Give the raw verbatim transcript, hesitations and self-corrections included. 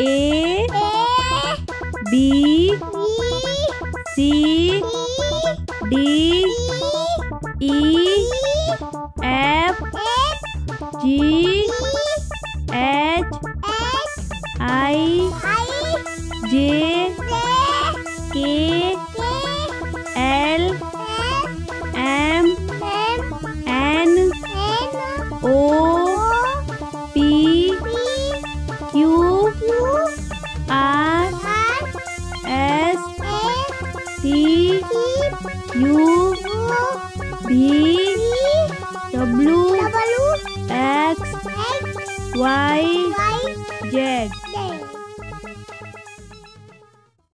A B C D E F G H I J K L M N O P Q R S T U V W X Y Z